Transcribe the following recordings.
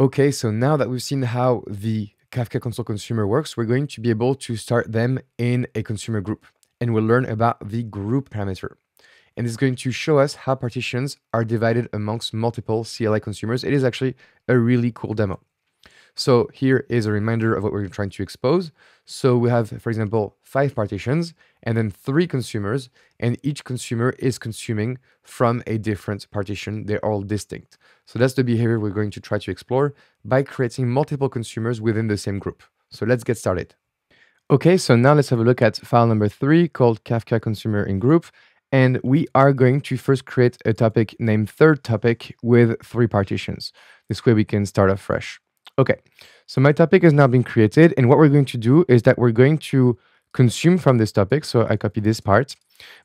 Okay, so now that we've seen how the Kafka console consumer works, we're going to be able to start them in a consumer group, and we'll learn about the group parameter. And this is going to show us how partitions are divided amongst multiple CLI consumers. It is actually a really cool demo. So here is a reminder of what we're trying to expose. So we have, for example, 5 partitions and then 3 consumers, and each consumer is consuming from a different partition. They're all distinct. So that's the behavior we're going to try to explore by creating multiple consumers within the same group. So let's get started. Okay, so now let's have a look at file number 3 called Kafka consumer in group. And we are going to first create a topic named Third Topic with 3 partitions. This way we can start off fresh. Okay, so my topic has now been created, and what we're going to do is that we're going to consume from this topic, so I copy this part,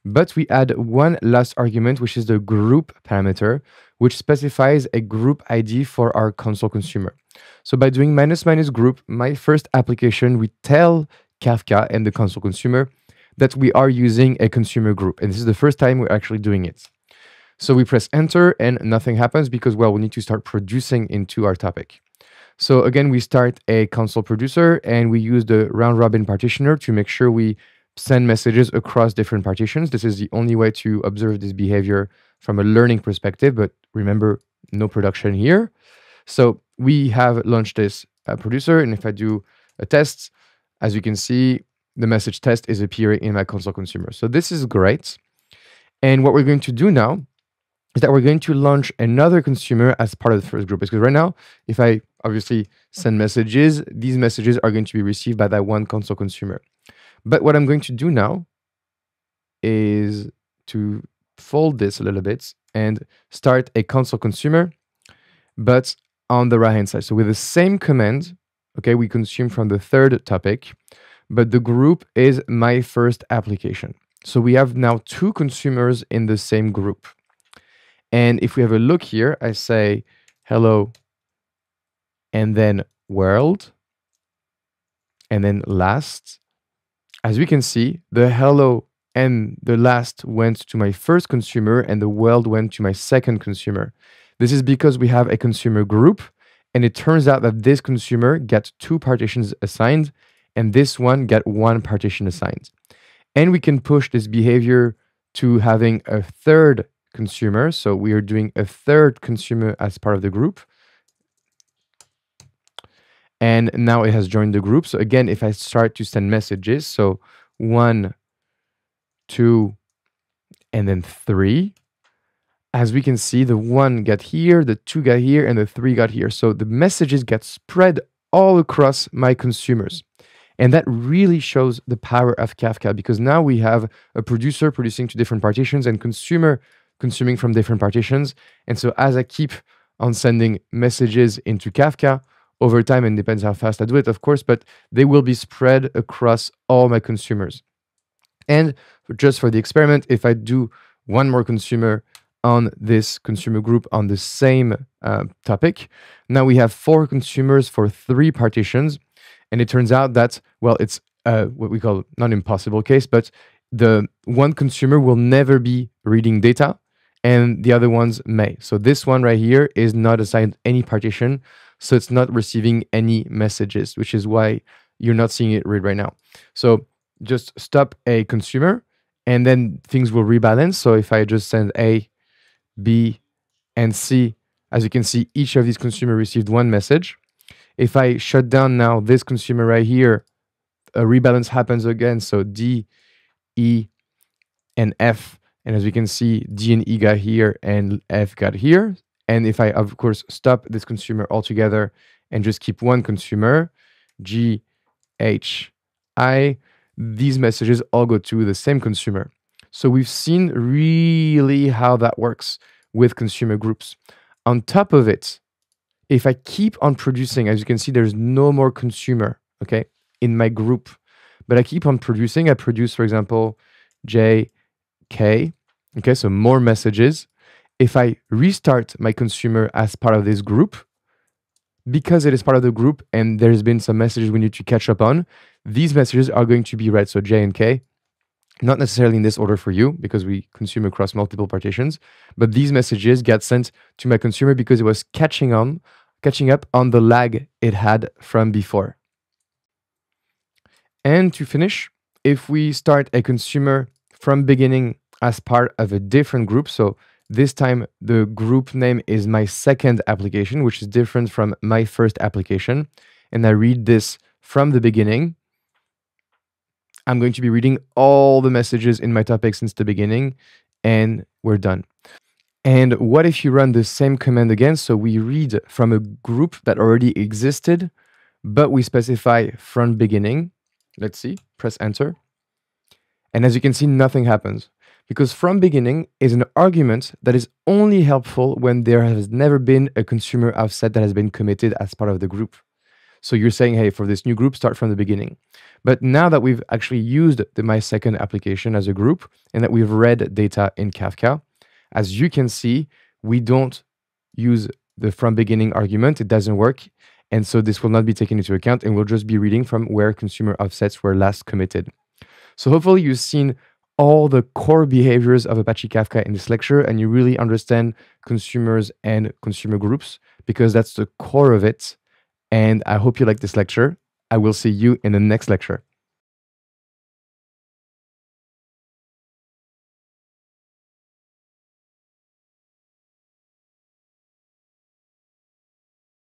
but we add one last argument, which is the group parameter, which specifies a group ID for our console consumer. So by doing --group, my first application, we tell Kafka and the console consumer that we are using a consumer group, and this is the first time we're actually doing it. So we press enter, and nothing happens because, well, we need to start producing into our topic. So again, we start a console producer and we use the round robin partitioner to make sure we send messages across different partitions. This is the only way to observe this behavior from a learning perspective, but remember, no production here. So we have launched this producer, and if I do a test, as you can see, the message test is appearing in my console consumer. So this is great. And what we're going to do now is that we're going to launch another consumer as part of the first group. Because right now, if I obviously send messages, these messages are going to be received by that one console consumer. But what I'm going to do now is to fold this a little bit and start a console consumer, but on the right-hand side. So with the same command, okay, we consume from the third topic, but the group is my first application. So we have now 2 consumers in the same group. And if we have a look here, I say hello, and then world, and then last. As we can see, the hello and the last went to my first consumer, and the world went to my second consumer. This is because we have a consumer group, and it turns out that this consumer got 2 partitions assigned, and this one got 1 partition assigned. And we can push this behavior to having a third consumer. So we are doing a third consumer as part of the group. And now it has joined the group. So again, if I start to send messages, so 1, 2, and then 3, as we can see, the 1 got here, the 2 got here, and the 3 got here. So the messages get spread all across my consumers. And that really shows the power of Kafka, because now we have a producer producing to different partitions and consumer consuming from different partitions. And so as I keep on sending messages into Kafka over time, and depends how fast I do it, of course, but they will be spread across all my consumers. And just for the experiment, if I do one more consumer on this consumer group on the same topic, now we have 4 consumers for 3 partitions. And it turns out that, well, it's what we call not impossible case, but the one consumer will never be reading data and the other ones may. So this one right here is not assigned any partition, so it's not receiving any messages, which is why you're not seeing it read right now. So just stop a consumer and then things will rebalance. So if I just send A, B, and C, as you can see, each of these consumers received 1 message. If I shut down now this consumer right here, a rebalance happens again. So D, E, and F. And as we can see, D and E got here and F got here. And if I, of course, stop this consumer altogether and just keep one consumer, G, H, I, these messages all go to the same consumer. So we've seen really how that works with consumer groups. On top of it, if I keep on producing, as you can see, there's no more consumer, okay, in my group. But I keep on producing. I produce, for example, J, K, okay, so more messages. If I restart my consumer as part of this group, because it is part of the group and there's been some messages we need to catch up on, these messages are going to be read, so J and K. Not necessarily in this order for you, because we consume across multiple partitions, but these messages get sent to my consumer because it was catching on catching up on the lag it had from before. And to finish, if we start a consumer from beginning as part of a different group, so this time the group name is my second application, which is different from my first application, and I read this from the beginning, I'm going to be reading all the messages in my topic since the beginning, and we're done. And what if you run the same command again? So we read from a group that already existed, but we specify from beginning. Let's see, press enter. And as you can see, nothing happens because from beginning is an argument that is only helpful when there has never been a consumer offset that has been committed as part of the group. So you're saying, hey, for this new group, start from the beginning. But now that we've actually used the my second application as a group and that we've read data in Kafka, as you can see, we don't use the from beginning argument. It doesn't work. And so this will not be taken into account and we'll just be reading from where consumer offsets were last committed. So hopefully you've seen all the core behaviors of Apache Kafka in this lecture and you really understand consumers and consumer groups because that's the core of it. And I hope you like this lecture. I will see you in the next lecture.